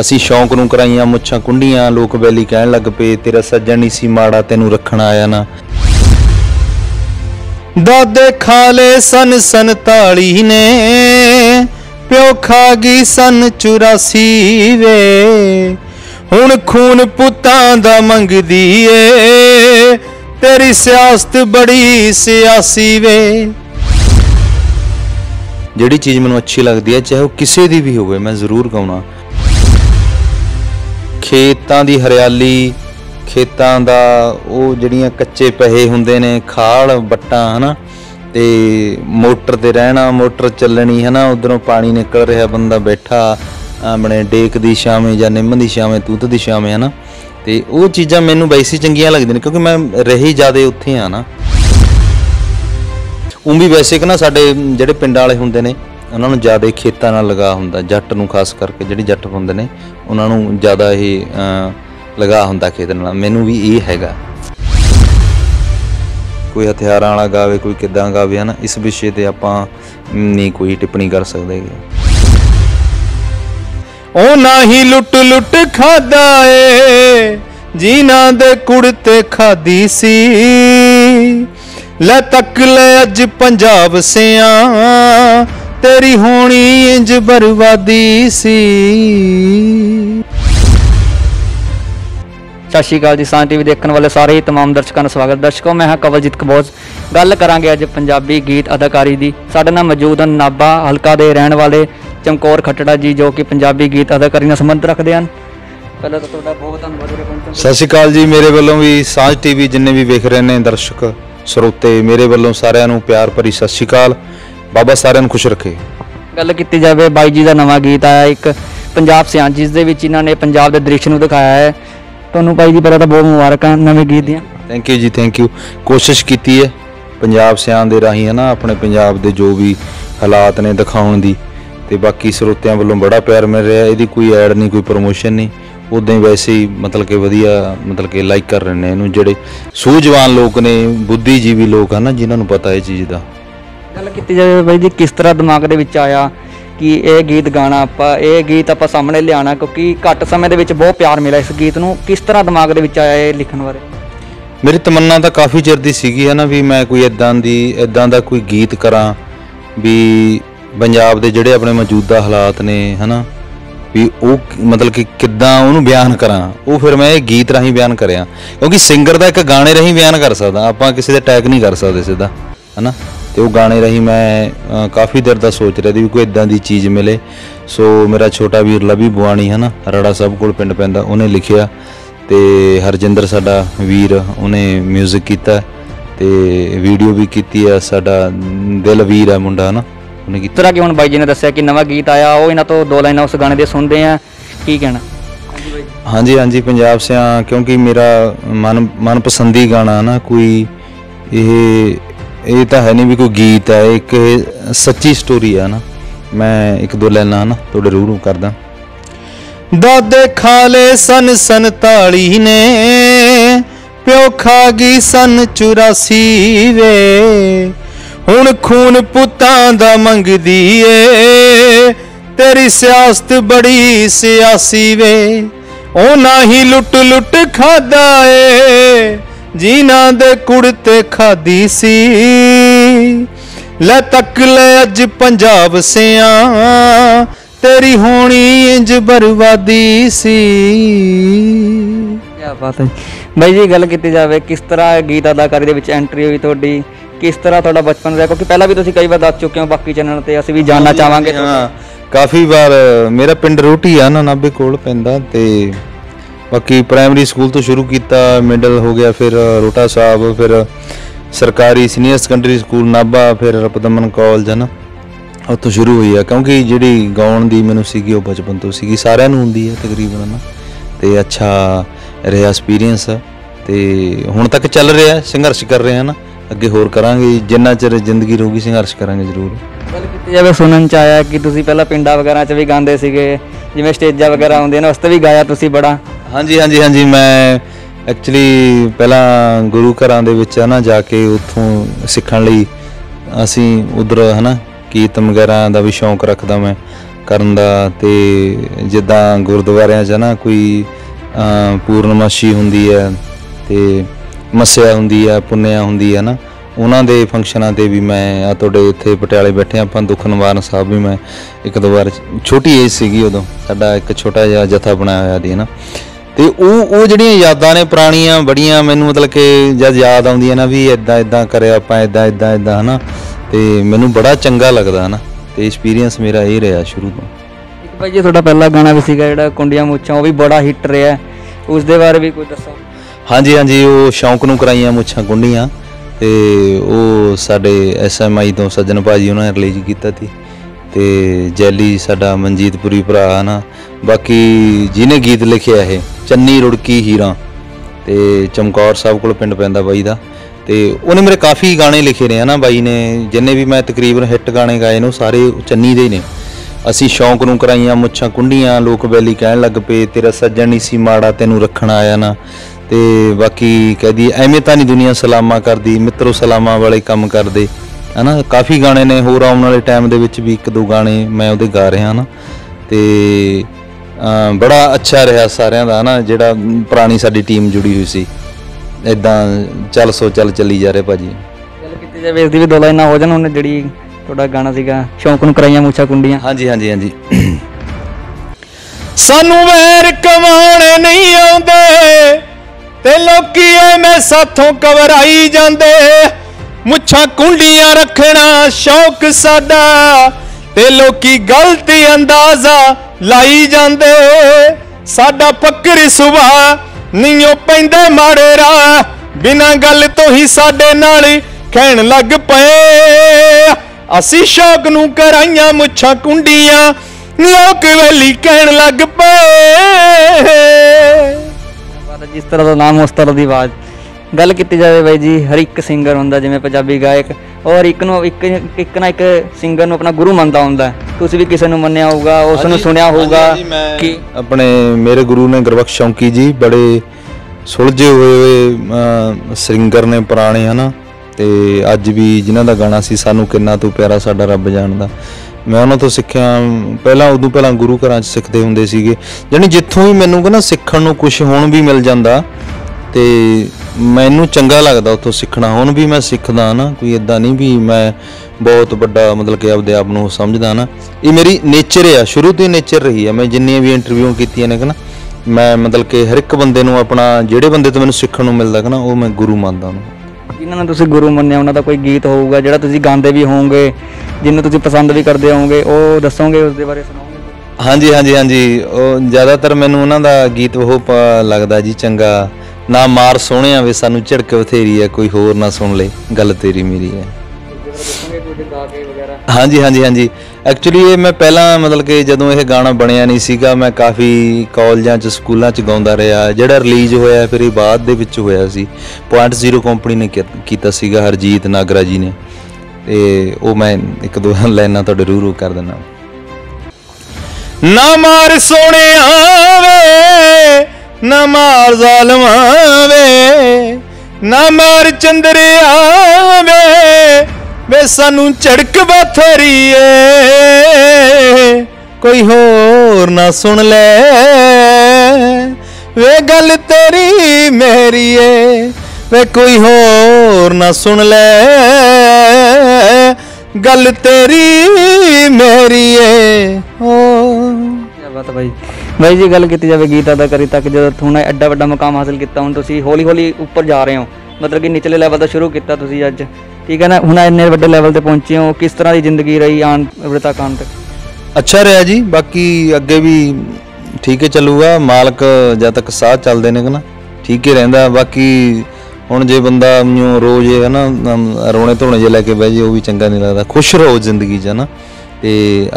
असी शौक नूं कराइयां मुच्छां कुंडियां, लोक वैली कहण लग पे तेरा सज्जन नहीं सी माड़ा तैनूं रखण आया ना। दादे खाले सन 47 ने, प्यो खा गई सन 84 वे, हुण खून पुत्तां दा मंगदी ए, तेरी सियासत बड़ी सियासी वे। जिहड़ी चीज़ मैनूं अच्छी लगती है चाहे वो किसी दी भी होवे मैं जरूर गाउणा। खेतां दी हरियाली, खेतां दा वो जिहड़ियां कच्चे पहे हुंदे ने, खाल बट्टां है ना, ते मोटर ते रहना, मोटर चलनी है ना, उधरों पानी निकल रहा, बंदा बैठा अपने डेक दी छावें जां निम्म दी छावें, तूत दी छावें, है ना, ते वो चीज़ां मैनूं वैसी चंगियां लगदियां ने क्योंकि मैं रही ज़्यादा उत्थे आ ना। ਊਂ भी वैसे कि ना साडे जिहड़े पिंड वाले हुंदे ने उन्हां नूं ज़्यादा खेतां नाल लगा हुंदा, जट नूं खास करके जिहड़े जट हुंदे ने उन्हां नूं ज़्यादा ही लगा हुंदा खेत नाल। मैनूं भी ये हैगा, कोई हथियारां वाला गावे कोई किदां गावे है ना, इस विषय ते आपां नहीं कोई टिप्पणी कर सकदे। ओ नहीं लुट लुट खादा ए जीना दे कुड़ते खादी सी, ले तक ले अज पंजाब सिया, तेरी होनी इंज बर्बादी सी। सत श्री अकाल जी, सांझ टीवी देखने वाले सारे ही तमाम दर्शकों का स्वागत। दर्शकों मैं हाँ कवलजीत कबोज, गल करांगे अज पंजाबी गीत अदाकारी दी। साडे नाल मौजूद हैं नाभा हलका दे रहन वाले चमकौर खट्टड़ा जी, जो कि पंजाबी गीत अदाकारी नाल संबंध रखते हैं। पहले तो तुहाडा बहुत धन्नवाद। सत श्री अकाल जी, मेरे वालों भी सांझ टीवी जिन्ने भी वेख रहे हैं दर्शक ਸਰੋਤੇ, मेरे वालों सारिਆਂ ਨੂੰ प्यार भरी सत श्री अकाल। बाबा सारिਆਂ ਨੂੰ खुश रखे। गल की जाए बाई जी का नवा गीत आया एक पंजाब सियांझ, जिस दे विच इन्हां ने पंजाब के दृश्य नूं दिखाया है। तुहानूं भाई जी पहला तो बहुत मुबारक नवे गीत दियां। थैंक यू जी, थैंक यू। कोशिश कीती है पंजाब सियांझ दे राहीं है ना अपने पंजाब के जो भी हालात ने दिखाउण दी, ते बाकी ਸਰੋਤਿਆਂ ਵੱਲੋਂ बड़ा प्यार मिल रहा। इहदी कोई ऐड नहीं, कोई प्रमोशन नहीं, उदा ही वैसे ही मतलब कि वधिया मतलब कि लाइक कर रहे हैं जोड़े सूझवान लोग ने, बुद्धिजीवी लोग है ना, जिन्होंने पता है चीज़ का। गल की जाए भाई जी किस तरह दिमाग के आया कि यह गीत गाना, ये गीत आप सामने लिया क्योंकि घट समय के बहुत प्यार मिला इस गीत को, किस तरह दिमाग के आया ये लिखण बारे? मेरी तमन्ना तो काफ़ी चिर दी सीगी है ना भी मैं कोई इदा का कोई गीत करा भी पंजाब के जोड़े अपने मौजूदा हालात ने है ना भी वो मतलब कि किद्दां उन्होंने बयान करा। वो फिर मैं गीत राही बयान करा क्योंकि सिंगर का एक गाने राही बयान कर सकता, आप किसी का टैग नहीं कर सकते सीधा है ना। तो वो गाने राही मैं काफ़ी देर का सोच रहा था भी कोई इदां दी चीज़ मिले। सो मेरा छोटा वीर लवी बुआनी है ना रड़ा सब कोल पिंड पैंदा, उन्हें लिखिया, तो हरजिंदर साडा वीर उन्हें म्यूजिक किया, तो वीडियो भी की है। साडा दिल वीर है मुंडा है ना। तरह कि हम बाई जी ने दसिया कि नवा गीत आया, वो इन्हों तो दो लाइन उस गाने के सुनते हैं, की कहना? हाँ जी, हाँ जी। पंजाब से क्योंकि मेरा मनपसंदी गाना है ना, कोई ये तो है नहीं भी कोई गीत है, एक सच्ची स्टोरी है ना। मैं एक दो लाइन है ना थोड़े रूरू करदा। दादे खाले सन 47 ने, प्यो खा गई सन 84 वे, हुण खून पुत्तां दा मंगदी ए, तेरी सियासत बड़ी सियासी वे। ओ नहीं लुट लुट खादा ए जीना दे कुड़ते खादी सी, ले तक ले अज पंजाब सिया, तेरी होनी इंज बर्बादी सी। क्या बात है भाई जी। गल की जाए किस तरह गीत अदाकारी दे विच एंट्री हुई थोड़ी, किस तरह थोड़ा बचपन रहा क्योंकि पहला भी तुसी कई बार दस चुके हो बाकी चैनल ते, असीं भी जानना चाहांगे। हाँ काफ़ी बार मेरा पिंड रोटी है ना नाभे कोल पैंदा, ते बाकी प्राइमरी स्कूल तो शुरू किया, मिडल हो गया, फिर रोटा साहब, फिर सरकारी सीनियर सेकेंडरी स्कूल नाभा, फिर रपदमन कॉलेज है ना, उत्तों शुरू हुई है क्योंकि जिहड़ी गाउण दी मैनूं सीगी वो बचपन तो सीगी, सारिआं नूं हुंदी है तकरीबन है ना। तो अच्छा रहा एक्सपीरियंस, तो हुण तक चल रहा है, संघर्ष कर रहे हैं ना, अगे होर करांगे जिन्ना चर जिंदगी रहूगी संघर्ष करांगे जरूर। गल कीती जावे सुनन च आया कि तुसी पहला पिंडा वगैरह च भी गांदे सीगे, जिवें स्टेजां वगैरह आउंदे ने उस ते भी गाया तुसी बड़ा। हाँ जी, हाँ जी, हाँ जी। मैं एक्चुअली पहला गुरु घरां दे विच है ना जाके उत्थों सीखण लई असीं उधर है ना कीर्तन वगैरह का भी शौक रखदा मैं, ਕਰਨ ਦਾ ਤੇ ਜਿੱਦਾਂ ਗੁਰਦੁਆਰਿਆਂ 'ਚ ਨਾ ਕੋਈ ਪੂਰਨਮਾਸ਼ੀ ਹੁੰਦੀ ਹੈ ਤੇ ਮੱਸਿਆ ਹੁੰਦੀ ਹੈ ਪੁੰਨਿਆ ਹੁੰਦੀ ਹੈ ਨਾ ਉਹਨਾਂ ਦੇ ਫੰਕਸ਼ਨਾਂ ਤੇ ਵੀ ਮੈਂ ਆ ਤੁਹਾਡੇ ਇੱਥੇ ਪਟਿਆਲੇ ਬੈਠੇ ਆਪਾਂ ਦੁੱਖ ਨਿਵਾਰਨ ਸਾਹਿਬ ਵੀ ਮੈਂ ਇੱਕ ਦੋ ਵਾਰ ਛੋਟੀ ਏਜ ਸੀਗੀ ਉਦੋਂ ਸਾਡਾ ਇੱਕ ਛੋਟਾ ਜਿਹਾ ਜਥਾ ਬਣਾਇਆ ਹੋਇਆ ਸੀ ਨਾ ਤੇ ਉਹ ਜਿਹੜੀਆਂ ਯਾਦਾਂ ਨੇ ਪੁਰਾਣੀਆਂ ਬੜੀਆਂ ਮੈਨੂੰ ਮਤਲਬ ਕਿ ਜਦ ਯਾਦ ਆਉਂਦੀਆਂ ਨਾ ਵੀ ਇਦਾਂ ਇਦਾਂ ਕਰਿਆ ਆਪਾਂ ਇਦਾਂ ਇਦਾਂ ਇਦਾਂ ਹਨਾ ਤੇ ਮੈਨੂੰ ਬੜਾ ਚੰਗਾ ਲੱਗਦਾ ਹਨਾ ਤੇ ਐਕਸਪੀਰੀਅੰਸ ਮੇਰਾ ਇਹ ਰਿਹਾ ਸ਼ੁਰੂ ਤੋਂ। ਇੱਕ ਭਾਈ ਜੀ ਤੁਹਾਡਾ ਪਹਿਲਾ ਗਾਣਾ ਵੀ ਸੀਗਾ ਜਿਹੜਾ ਕੁੰਡੀਆਂ ਮੁੱਛਾਂ ਉਹ ਵੀ ਬੜਾ ਹਿੱਟ ਰਿਹਾ ਉਸ ਦੇ ਬਾਰੇ ਵੀ ਕੋਈ ਦੱਸੋ। ਹਾਂਜੀ ਹਾਂਜੀ ਉਹ ਸ਼ੌਂਕ ਨੂੰ ਕਰਾਈਆਂ ਮੁੱਛਾਂ ਕੁੰਡੀਆਂ ਤੇ ਉਹ ਸਾਡੇ SMI ਤੋਂ ਸੱਜਣ ਭਾਜੀ ਉਹਨਾਂ ਨੇ ਰਿਲੀਜ਼ ਕੀਤਾ ਸੀ ਤੇ ਜੈਲੀ ਸਾਡਾ ਮਨਜੀਤਪੁਰੀ ਭਰਾ ਹਨਾ ਬਾਕੀ ਜਿਹਨੇ ਗੀਤ ਲਿਖਿਆ ਇਹ ਚੰਨੀ ਰੁੜਕੀ ਹੀਰਾ ਤੇ ਚਮਕੌਰ ਸਾਹਿਬ ਕੋਲ ਪਿੰਡ ਪੈਂਦਾ ਬਾਈ ਦਾ ਤੇ ਉਹਨੇ ਮੇਰੇ ਕਾਫੀ ਗਾਣੇ ਲਿਖੇ ਨੇ ਹਨਾ ਬਾਈ ਨੇ ਜਿੰਨੇ ਵੀ ਮੈਂ ਤਕਰੀਬਨ ਹਿੱਟ ਗਾਣੇ ਗਾਏ ਨੇ ਉਹ ਸਾਰੇ ਚੰਨੀ ਦੇ ਹੀ ਨੇ। ਅਸੀਂ ਸ਼ੌਂਕ ਨੂੰ ਕਰਾਈਆਂ ਮੁੱਛਾਂ ਕੁੰਡੀਆਂ ਲੋਕ ਬੈਲੀ ਕਹਿਣ ਲੱਗ ਪਏ ਤੇਰਾ ਸੱਜਣ ਨਹੀਂ ਸੀ ਮਾੜਾ ਤੈਨੂੰ ਰੱਖਣ ਆਇਆ ਨਾ ਤੇ ਬਾਕੀ ਕਹਦੀ ਐਵੇਂ ਤਾਂ ਨਹੀਂ ਦੁਨੀਆ ਸਲਾਮਾਂ ਕਰਦੀ ਮਿੱਤਰੋ ਸਲਾਮਾਂ ਵਾਲੇ ਕੰਮ ਕਰਦੇ है ना काफ़ी गाने ने होर आने वाले टाइम के भी एक दो गाने मैं वो गा रहा ना तो बड़ा अच्छा रहा सारे का है ना जोड़ा पुरानी साड़ी टीम जुड़ी हुई सी इदा चल सो चल चली जा रहे भाजी गल की जाए इसकी भी दौला इन्ना हो जाए उन्हें जी थोड़ा गाना सीगा शौंक नूं कराइयां मुछां कुंडियां। हाँ जी हाँ जी हाँ जी सानू वैर कमाने नहीं आउंदे ते लोकी एवें साथों घबराई जांदे मुछा कुंडियां रखना शौक सादा ते लोकी गलती अंदाजा लाई जांदे सादा फकर सुभाव नियो पैंदा माड़े राह बिना गल तो ही साडे नाल कहण लग पए असी शौक नूं कराइयां मुछा कुंडियां लोक वेली कहण लग पए। जिस तरह दा नाम उस तरह दी आवाज़ गल की जाए बाई जी हर एक सिंगर होंगे जिमें पंजाबी गायक और एक न एक एक ना एक सिंगर अपना गुरु मनता होंगे तुम भी किसी ने मनिया होगा उसने सुनिया होगा कि अपने मेरे गुरु ने गुरबख्श शौंकी जी बड़े सुलझे हुए सिंगर ने पुराने है ना तो अज भी जिन्हों का गाना सी सानू किन्ना तू प्यारा साडा रब जानदा मैं उन्होंने तो सीखा पहला उदू पहला गुरु घर सीखते होंगे सीगे जानी जितों भी मैनू कहना सीखण कुछ हुण भी मिल जाता तो मैनू चंगा लगता उतो सीखना हुण भी मैं सीखदा ना कोई इदा नहीं भी मैं बहुत बड़ा मतलब कि अपने आप को समझदा ना ये मेरी नेचर है शुरू तो ही नेचर रही है मैं जिन्नी भी इंटरव्यू कीतियां ने कहना मैं मतलब कि हर एक बंदे नू अपना जिहड़े बंदे तो मैनू सीखण नू मिलदा कहना वो मैं गुरु मानदा हूं। जिन्हां नू तुसीं गुरु मन्निया उन्हां दा कोई गीत होऊगा जिहड़ा तुसीं गांदे भी होवोगे जिन्नू तुसीं पसंद भी करदे होवोगे वो दस्सोगे उस दे बारे सुणाओगे। हाँ जी हाँ जी हाँ जी ज़्यादातर मैनू उन्हां दा गीत वो लगदा जी चंगा ना मार सोने वे सानू झड़क बथेरी है कोई होर ना सुन ले गल तेरी मेरी है। हाँ जी हाँ जी हाँ जी एक्चुअली ये मैं पहला मतलब कि जदों यह गाना बनया नहीं सीगा मैं काफ़ी कॉलेजों च स्कूलों च गाँदा रहा जिहड़ा रिलीज़ होया फिर बाद दे विच होया सी .0 कंपनी ने कीता सीगा हरजीत नागरा जी ने ते ओ मैं एक दो लाइनां तुहाडे रूरू कर दिंदा ना मार सोने वे ना मार जालमा वे ना मार चंद्रिया वे सानू झड़क बथेरी कोई होर ना सुन ले वे गल तेरी मेरी वे कोई होर ना सुन ले गल तेरी मेरी हो बात भाई भाई जी गल की जाए गीत अदाकारी तक जो थोड़ा एडा वड्डा मुकाम हासिल किया हूँ तुम हौली हौली उपर जा रहे हो मतलब कि निचले लैवल तो शुरू किया अज ठीक है ना हूँ इन्ने वड्डे लैवल पर पहुंचे हो किस तरह की जिंदगी रही आन तक आन तक। अच्छा रहा जी बाकी अगे भी ठीक है चलूगा मालक जब तक साथ चलते हैं ना ठीक ही रहा बाकी हूँ जो बंदा रोज़ है ना रोने धोने जो लैके बह जाए वह भी चंगा नहीं लगता खुश रहो जिंदगी है ना तो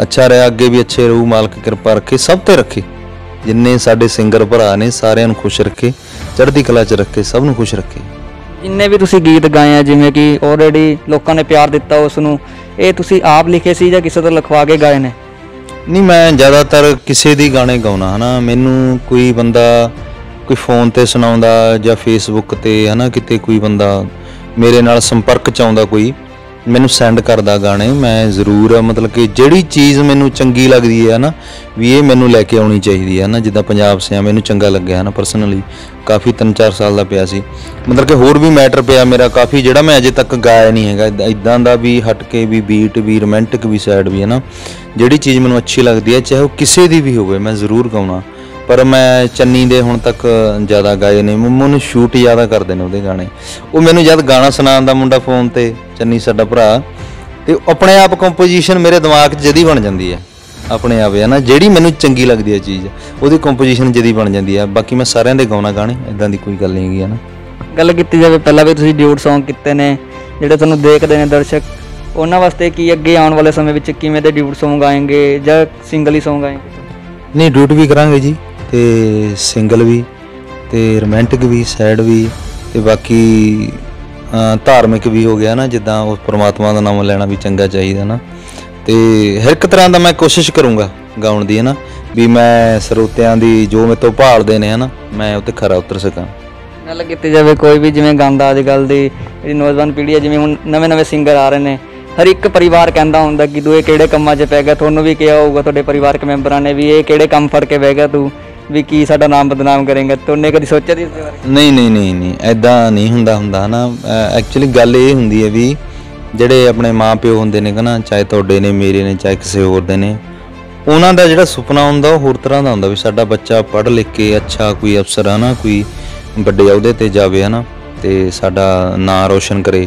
अच्छा रहा अगे भी अच्छे रहू मालक कृपा रखे सब तो रखे जिन्ने साडे सिंगर भरा ने सारे खुश रखे चढ़ती कला च रखे सब नूं खुश रखे। जिन्ने भी तुसी गीत गाए हैं जिवें कि ऑलरेडी लोगों ने प्यार दिता उसनूं ये तुसी आप लिखे सी जां किसी तों लिखवा के गाए ने। नहीं मैं ज़्यादातर किसी दी गाने गाउणा है ना मैनू कोई बंदा कोई फोन ते सुनाउंदा जां फेसबुक ते है ना किते कोई बंदा मेरे नाल संपर्क च आउंदा कोई मैनू सेंड करदा गाने मैं जरूर मतलब कि जिहड़ी चीज़ मैनू चंगी लगदी है ना भी ये मैनू लैके आउणी चाहीदी है ना। जिद्दां पंजाब सिया मैनू चंगा लग्गिया है ना परसनली, काफ़ी 3-4 साल का पिया सी, मतलब कि होर भी मैटर पिया मेरा काफ़ी जिहड़ा मैं अजे तक गाया नहीं हैगा, इदां दा भी हट के भी बीट भी रोमांटिक भी सैड भी है ना। जिहड़ी चीज़ मैनू अच्छी लगदी है चाहे वो किसी दी भी होवे मैं जरूर गाउणा, पर मैं चन्नी दे हुण तक ज़्यादा गाए नहीं, मैनू शूट ज़्यादा करते हैं वो गाने। वो मैनू जब गाना सुनाउण दा मुंडा फोन ते चन्नी साडा भरा, तो अपने आप कंपोजिशन मेरे दिमाग जदी बन जाती है अपने आप है ना, जिहड़ी मैनू चंगी लगती है चीज़ वो कंपोजिशन जदी बन जाती है। बाकी मैं सारे दे गाउणा गाने, इदां दी कोई गल नहीं हैगी है ना। गल कीती जावे पहलां भी तुसीं ड्यूट सॉन्ग कीते ने जिहड़े तुहानूं देखदे ने दर्शक, उन्हां वास्ते की अगे आउण वाले समय विच किवें दे ड्यूट सॉन्ग आएंगे जां सिंगल ही सॉन्ग आएंगे? नहीं, ड्यूट भी करांगे जी, तो सिंगल भी, तो रोमांटिक भी, सैड भी, तो बाकी धार्मिक भी हो गया ना, जिदा उस परमात्मा का नाम लेना भी चंगा चाहिए ना। तो हर एक तरह का मैं कोशिश करूँगा गाने की है ना, भी मैं स्रोतियां दी जो मेरे तो भालते हैं ना मैं उत्ते खरा उतर सकां। गल कीती जावे कोई भी जिवें गांदा अजकल दी नौजवान पीढ़ी है, जिवें हुण नवे सिंगर आ रहे हैं, हर एक परिवार कहता होंगे कि तू ये किहड़े कम्मां 'च पै गया, तुहानूं भी कहा होगा तुहाडे परिवारक मैंबरां ने भी ये किहड़े कम फड़ के बह गया तू भी की साडा नाम बदनाम करेंगे, तो उन्हें कभी सोचा थी? नहीं ऐदा नहीं होंदा ना। एक्चुअली गल ये होंदी है भी जिहड़े अपने माँ प्यो होंदे ने ना, चाहे तुहाडे ने मेरे ने चाहे किसी होर दे ने, उन्हां दा जिहड़ा सुपना हुंदा होर तरह दा हुंदा भी साडा बच्चा पढ़ लिख के अच्छा कोई अफसर है ना, कोई वड्डे अहुदे ते जावे है ना, ते साडा नाम रोशन करे।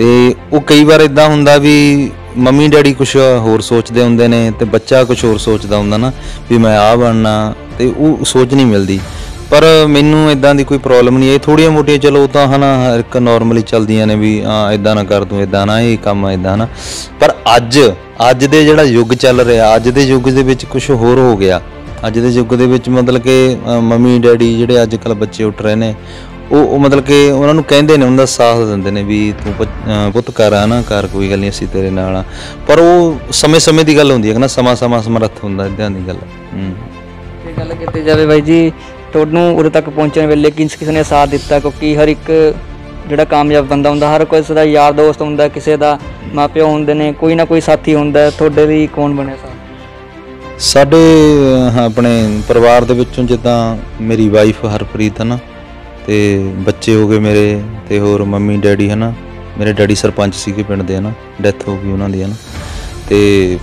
तो वो कई बार इदा होंदा भी मम्मी डैडी कुछ होर सोचते होंगे ने, तो बच्चा कुछ होर सोचता होंदा ना भी मैं आ बनना, तो वो सोच नहीं मिलती। पर मैनू इदा की कोई प्रॉब्लम नहीं है, थोड़िया मोटिया चलो तो है ना हर एक नॉर्मली चलदियां ने भी हाँ इदा ना कर तूं इदा ना ये काम इदा ना। पर अज दे जिहड़ा युग चल रहा, अज दे युग दे विच कुछ होर हो गया। अज दे युग दे विच मतलब कि मम्मी डैडी जिहड़े अजकल बच्चे उठ रहे ने वो मतलब कि उन्होंने कहते हैं उनका साथ देंगे ने भी तू पुत कर है ना, कर कोई गल नहीं असीं तेरे नाल आ, पर वो समय समय की गल होंदी है ना, समा समा समर्थ होंदा इदां दी गल। ते गल कीती जावे बाई जी तुहानूं उरे तक पहुंचण वेले किस ने साथ दिता? क्योंकि हर एक जिहड़ा कामयाब बंदा हुंदा हर किसी दा यार दोस्त हुंदा, किसी दा माँ प्यो हुंदे ने, कोई ना कोई साथी हुंदा, तुहाडे दी कौन बने साथ? साडे अपने परिवार दे विचों जिद्दां मेरी वाइफ हरप्रीत है ना, तो बच्चे हो गए मेरे, तो होर मम्मी डैडी है ना, मेरे डैडी सरपंच सीगे पिंड दे है ना, डैथ हो गई उन्होंने है ना, तो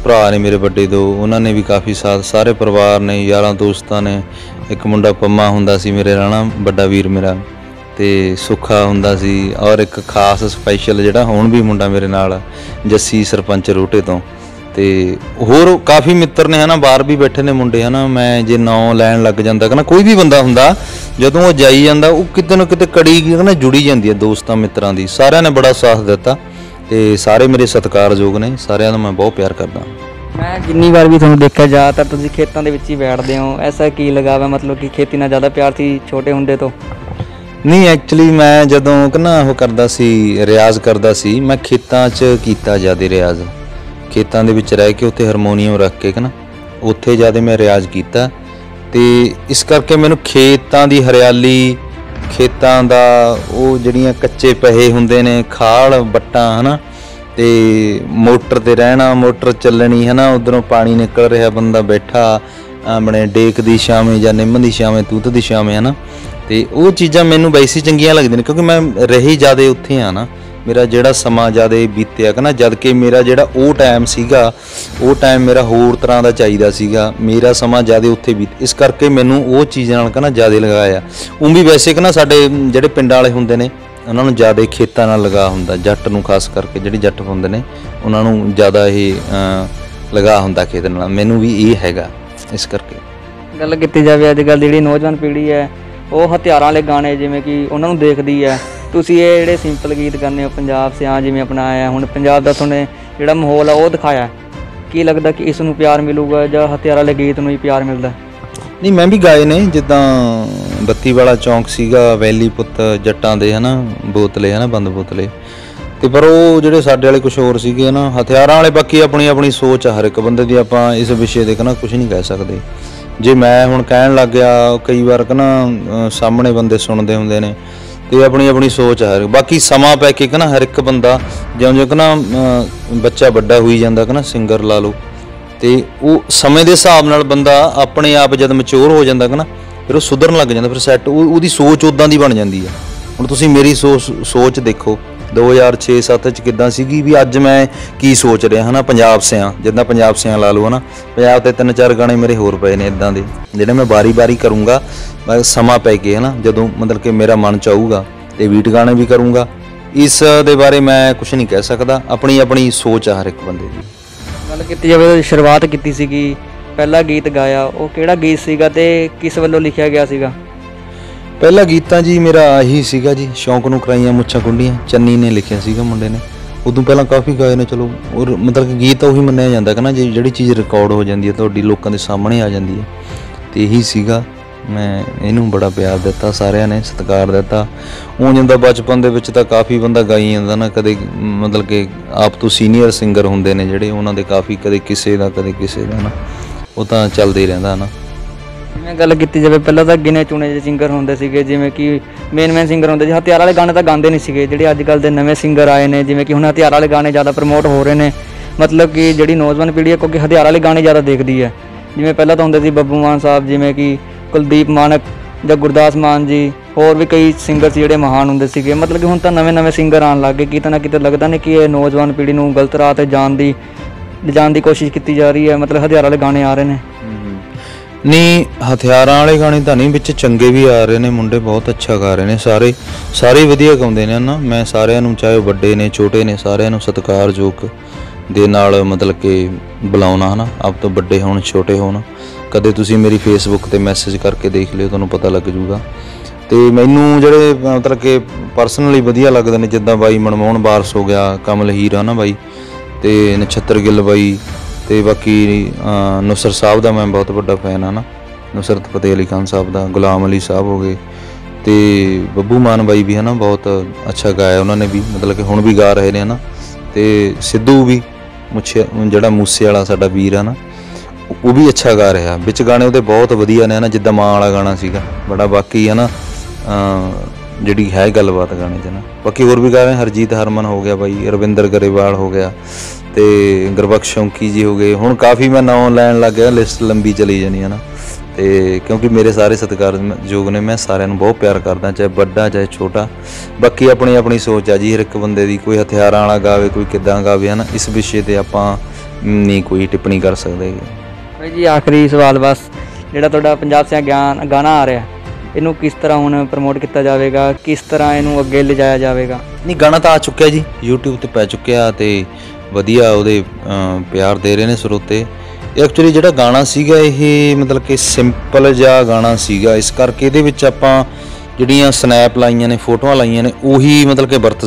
भरा ने मेरे बड़े दो, उन्होंने भी काफ़ी साथ, सारे परिवार ने यार दोस्तों ने। एक मुंडा पम्मा हुंदा सी मेरे राणा बड़ा वीर मेरा, तो सुखा हुंदा सी, और एक खास स्पैशल जिहड़ा हुण भी मुंडा मेरे नाल जस्सी सरपंच रोटे तो, ते होर काफ़ी मित्र ने है ना, बाहर भी बैठे ने मुंडे है ना। मैं जे नौ लैन लग जाता ना कोई भी बंदा हुंदा, जदों वो जाई जाता वो कितने ना कितने कड़ी ना जुड़ी जाती है दोस्तों मित्रां दी, सारिआं ने बड़ा साथ दिता, ते सारे मेरे सत्कारयोग ने, सारिआं दा मैं बहुत प्यार करदा। मैं जिन्नी बार भी तुहानूं देखा जाता तुसीं खेतां दे विच ही बैठदे हो, ऐसा की लगाव है? मतलब कि खेती नाल ज़्यादा प्यार सी छोटे हुंदे तो? नहीं, एक्चुअली मैं जदों ना वो करदा सी रियाज़ करदा सी, मैं खेतां च कीता ज़्यादा रियाज़, खेतों के रह के उत्थे हारमोनीयम रख के ना उत्थे ज़्यादा मैं रियाज़ किया, तो इस करके मैनू खेतों की हरियाली, खेतों का वो जड़ियाँ कच्चे पहे होंदे ने, खाल बट्टा है ना, तो मोटर ते रहना, मोटर चलनी है ना, उधरों पानी निकल रहा, बंदा बैठा अपने डेक की छावें या निम्म की छावें तूत की छावें है ना, तो वो चीज़ां मैनू वैसे चंगियां लगदियां ने, क्योंकि मैं रही ज़्यादा उत्थे आ ना, मेरा जिहड़ा समा ज़्यादा बीत्या ना, जद कि मेरा जिहड़ा वो टाइम सीगा वो टाइम मेरा होर तरह का चाहिदा सीगा, मेरा समा ज़्यादा उत्थे बीत, इस करके मैनू वो चीज़ नाल कहना ज़्यादा लगाया। उं भी वैसे कहना साडे जिहड़े पिंडां वाले हुंदे ने उन्होंने ज़्यादा खेतों नाल लगा हुंदा, जट नूं खास करके जिहड़े जट हुंदे ने उन्होंने ज़्यादा ये लगा हुंदा खेत नाल, मैनू भी ये हैगा। इस करके गल कीती जावे अजकल जिहड़ी नौजवान पीढ़ी है वो हथियारां वाले गाने जिवें कि उन्होंने देखदी है, ਤੁਸੀਂ ਇਹ ਜਿਹੜੇ ਸਿੰपल गीत गाने हो पंजाब से हाँ जिमें अपना आया हूँ पंजाब का थोड़े जोड़ा माहौल है वो दिखाया, की लगता कि इस प्यार मिलूगा ज हथियार वाले गीत में ही प्यार मिलता? नहीं, मैं भी गाए ने जिदा बत्ती वाला चौंक सीगा, वैली पुत जट्टां दे है ना, बोतले है ना, बंद बोतले, तो पर वो जोड़े साडे वाले कुछ होर सीगे ना हथियारां वाले। बाकी अपनी अपनी सोच हर एक बंदे दी, आपां इस विषय ते कहना कुछ नहीं कह सकते। जे मैं हुण कहण लग गया कई बार कहना सामने बंदे सुणदे हुंदे ने तो अपनी अपनी सोच है। बाकी समा पै के हर एक बंदा ज्यों ज्यों बच्चा बड़ा हुई जाता ना सिंगर ला लो तो वो समय के हिसाब नाल बंदा अपने आप जब मैच्योर हो जाता है ना फिर वह सुधरन लग जाता, फिर सैट उसकी सोच उदा की बन जाती है। हुण तुसीं मेरी सोच देखो 2006-7 च किदां सीगी भी अज मैं की सोच रहा है ना। पंजाब सियां जिद्दां पंजाब सियां ला लो है ना, पंजाब ते 3-4 गाने मेरे होर पे ने इदां दे जिहड़े मैं बारी बारी करूँगा समा पै के है ना, जदों मतलब कि मेरा मन चाहूगा तो बीट गाने भी करूँगा। इस दे बारे मैं कुछ नहीं कह सकता, अपनी अपनी सोच है हर एक बंदे दी। गल कीती जावे शुरुआत कीती सीगी, पहला गीत गाया वो किहड़ा गीत सीगा ते किस वल्लों लिखिया गया सीगा? पहला गीत जी मेरा यही सीगा जी शौक नूं कराइयां मुच्छां कुंडियां, चन्नी ने लिखिया सीगा मुंडे ने। उदों पहला काफ़ी गाए ने चलो, और मतलब कि गीत उही मन्निया जांदा कि ना जी जिहड़ी चीज़ रिकॉर्ड हो जाती है तुहाडी लोकां दे सामने आ जाती है। तो यही सीगा, मैं इनू बड़ा प्यार दिता, सारिया ने सत्कार दिता। उंज दा बचपन दे विच तां काफ़ी बंदा गाई जांदा ना, कदे मतलब कि आप तो सीनियर सिंगर हुंदे ने जिहड़े उन्हां दे काफ़ी कदे किसे दा ना उह तां चलदा ही रहिंदा ना। जिवें गल की जाए पहला तो गिने चुने जो सिंगर होंगे सीगे जिमें कि मेन सिंगर होंगे जी, हथियार वाले गाने तो गाते नहीं सीगे जिहड़े अजकल के नवे सिंगर आए हैं जिमें कि हुण हथियार वाले गाने ज़्यादा प्रमोट हो रहे हैं। मतलब कि जिहड़ी नौजवान पीढ़ी है क्योंकि हथियार वाले गाने ज़्यादा देखती है, जिमें पहला तो होंगे सी बब्बू मान साहब, जिमें कि कुलदीप मानक या गुरदास मान जी, होर भी कई सिंगर जिहड़े महान होंगे सीगे। मतलब कि हुण तो नवे सिंगर आने लग गए, कितना कितने लगता नहीं कि नौजवान पीढ़ी नूं गलत राह ते लिजाण दी कोशिश की जा रही है, मतलब हथियार वाले गाने आ रहे हैं। नहीं हथियार वाले गाने तो नहीं, बिच चंगे भी आ रहे हैं, मुंडे बहुत अच्छा गा रहे हैं, सारे वधिया गाते हैं ना। मैं सारियां चाहे वड्डे ने छोटे ने सारियां सत्कार योग दे नाल मतलब कि बुलाउणा है ना, आप तो वड्डे होण छोटे होण। कदे तुसीं मेरी फेसबुक ते मैसेज करके देख लियो, तुहानूं पता लग जूगा। तो मैनू जिहड़े मतलब कि परसनली वधिया लगदे ने जिद्दां बाई मनमोहन वारस हो गया, कमल हीर है ना बाई, तो नछत्र गिल बाई, तो बाकी नुसरत साहब का मैं बहुत बड़ा फैन है ना, नुसरत फतेह अली खान साहब का, गुलाम अली साहब हो गए, तो बब्बू मान बाई भी है ना बहुत अच्छा गाया उन्होंने भी, मतलब कि हुण भी गा रहे हैं ना। तो सिद्धू भी मुछे जड़ा मूसे वाला साडा वीर है ना, वो भी अच्छा गा रहा, बिच गाने उहदे बहुत वधिया ने ना, जिद्दां माँ वाला गाना सीगा बड़ा। बाकी है ना जिहड़ी है गलबात गाने च ना, बाकी होर भी गा रहे हैं, हरजीत हरमन हो गया बाई, रविंदर गरेवाल हो गया, तो गुरबख्श शौंकी जी हो गए। हुण काफ़ी मैं नाम लैन लग गया, लिस्ट लंबी चली जानी है ना। तो क्योंकि मेरे सारे सत्कार योग ने, मैं सारे बहुत प्यार करदा चाहे बड़ा चाहे छोटा। बाकी अपनी अपनी सोच है जी हर एक बंदे दी, कोई हथियारां वाला गावे कोई किदां गावे है ना, इस विषय ते आपां नहीं कोई टिप्पणी कर सकदे भाई जी। आखिरी सवाल बस, जिहड़ा तुहाडा पंजाब सियां ज्ञान गाना आ रिहा इनू किस तरह हुण प्रमोट किया जाएगा, किस तरह इनू अगे ले जाया जाएगा? नहीं गाना तो आ चुका जी, यूट्यूब तो पै चुका, तो वधिया उहदे प्यार दे रहे हैं स्रोते। एक्चुअली जिहड़ा गाना सीगा यह मतलब कि सिंपल जिहा गाना सीगा, इस करके इहदे विच आपां जिहड़ियां स्नैप लाइयां ने फोटोआं लाइयां ने उही मतलब कि वरत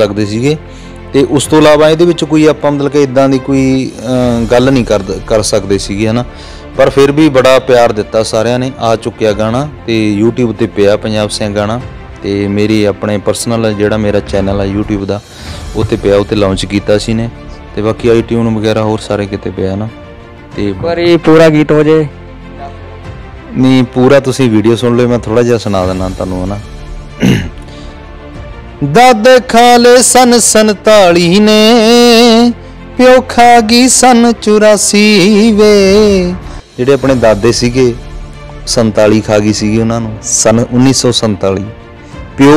सकदे सीगे। तो उस तो इलावा ये कोई आप मतलब कि इदा की कोई गल नहीं कर सकते है ना, पर फिर भी बड़ा प्यार दिता सारिया ने। आ चुकिया गाना तो यूट्यूब पर पिया पंजाब सियां गाना, तो मेरी अपने परसनल जोड़ा मेरा चैनल है यूट्यूब का उत्ते पिया, उत्ते लॉन्च किया सी ने, तो बाकी आई ट्यून वगैरह होर सारे किते पिया ना। तो पर ये पूरा गीत हो जाए नहीं पूरा, तुसी वीडियो सुन लो, मैं थोड़ा जिहा सुना देना तुहानूं है ना। दादे खाले सन 47 ने, प्यो खागी सन 84 वे, जिहड़े अपने दादे सीगे 47 खा गई सीगी उन्हां नूं सन 1947, प्यो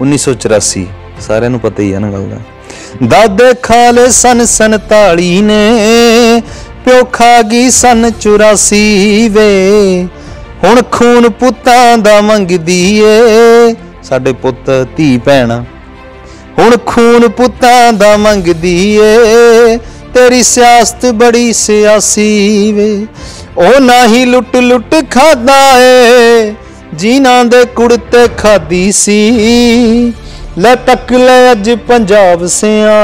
1984, सारिआं नूं पता ही है ना गल दा। दादे खाले सन 47 ने, प्यो खागी सन 84 वे, हुण खून पुत्तां दा मंगदी ए, साडे पुत्त धी भैण हुण खून पुत्तां दा मंगदी ए, तेरी सियासत बड़ी सियासी वे, ओ नाही लुट लुट खादा ए, जीनां दे कुड़ते खादी सी, ले तक ले अज पंजाब सियां,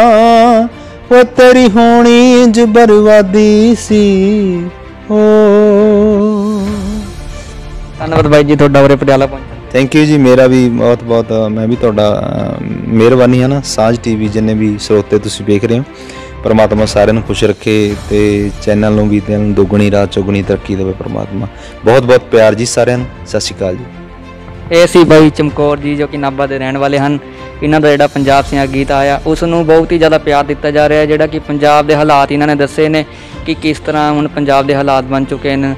ओ तेरी होनी ज बर्बादी सी। ओ धन्नवाद भाई जी तुहाडा उरे पटियाला पहुंचण। थैंक यू जी, मेरा भी बहुत बहुत मैं भी थोड़ा मेहरबानी है ना। सांझ टीवी जिन्हें भी स्रोते तुसी देख रहे हो, परमात्मा सारे नूं खुश रखे, तो चैनल नूं भी दुगनी रात चौगुनी तरक्की देवे परमात्मा। बहुत बहुत प्यार जी सारे, सत श्री अकाल जी। ਇਹ ਸੀ ਬਾਈ ਚਮਕੌਰ जी जो कि नाभा ਦੇ ਰਹਿਣ ਵਾਲੇ ਹਨ। ਇਹਨਾਂ ਦਾ ਜਿਹੜਾ पंजाब सियां गीत आया उस ਨੂੰ बहुत ही ज़्यादा प्यार दिता जा रहा है। ਜਿਹੜਾ कि पंजाब ਦੇ ਹਾਲਾਤ ਇਹਨਾਂ ਨੇ ਦੱਸੇ ਨੇ कि किस तरह ਹੁਣ पंजाब ਦੇ ਹਾਲਾਤ बन चुके हैं।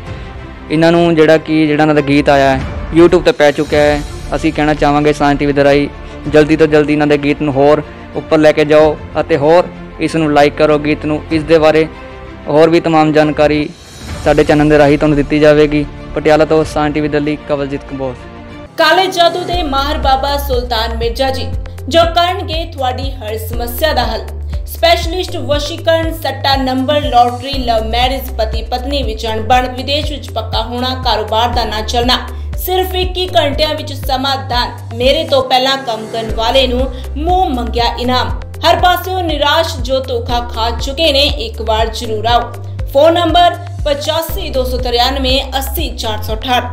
ਇਹਨਾਂ ਨੂੰ ਜਿਹੜਾ ਕਿ ਜਿਹੜਾ ਇਹਨਾਂ ਦਾ ਗੀਤ ਆਇਆ यूट्यूब ਤੇ ਪੈ ਚੁੱਕਿਆ ਹੈ। ਅਸੀਂ ਕਹਿਣਾ ਚਾਹਾਂਗੇ ਸਾਂਝ टीवी ਦੇ ਰਾਹੀਂ जल्दी तो जल्दी ਇਹਨਾਂ ਦੇ ਗੀਤ ਨੂੰ ਹੋਰ ਉੱਪਰ ਲੈ ਕੇ ਜਾਓ ਅਤੇ ਹੋਰ ਇਸ ਨੂੰ ਲਾਈਕ करो। ਗੀਤ ਨੂੰ ਇਸ ਦੇ ਬਾਰੇ ਹੋਰ ਵੀ तमाम जानकारी ਸਾਡੇ ਚੈਨਲ ਦੇ ਰਾਹੀਂ ਤੁਹਾਨੂੰ ਦਿੱਤੀ ਜਾਵੇਗੀ। ਪਟਿਆਲਾ ਤੋਂ ਸਾਂਝ टीवी ਦੇ ਲਈ ਕਵਲਜੀਤ ਕੰਬੋਜ। काले जादू दे माहर बाबा सुल्तान मिर्जा जी जो करनगे तुहाडी हर समस्या दा हल। स्पेशलिस्ट वशीकरण सट्टा नंबर लॉटरी लव मैरिज पति पत्नी विच अणबण विदेश विच पक्का होना कारोबार दा ना चलना सिर्फ 21 घंटिया विच समाधान मेरे तो पहला काम करन वाले नु मुंह मंगया इनाम। हर पासों निराश जो धोखा खा चुके ने एक बार जरूर आओ। Phone number 85 293 80 408।